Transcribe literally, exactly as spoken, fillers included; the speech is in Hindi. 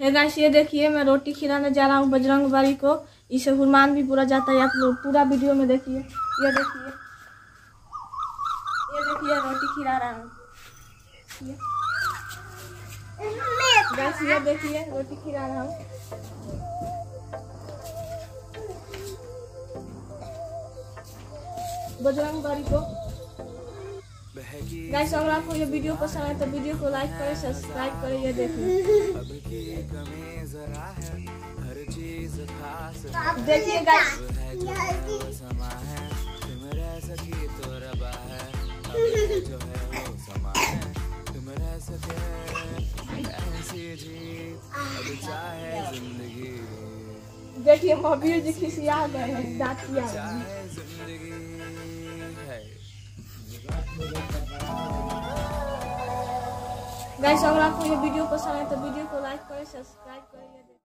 हे गाइस, ये देखिए मैं रोटी खिलाने जा रहा हूँ बजरंगबली को। इसे हनुमान भी बोला जाता है। आप लोग पूरा वीडियो में देखिए। ये देखिए ये देखिए रोटी खिला रहा हूँ गाइस। ये देखिए रोटी खिला रहा हूँ बजरंगबली को। गाइस, अगर आपको ये वीडियो पसंद आए तो वीडियो को लाइक करें, सब्सक्राइब करें। ये देखिए आप देखिए गाइस, देखिए महावीर जी खिसिया गए हैं, दांत किया। गाइस, अगर आपको ये वीडियो पसंद आए तो वीडियो को लाइक करें, सब्सक्राइब करें।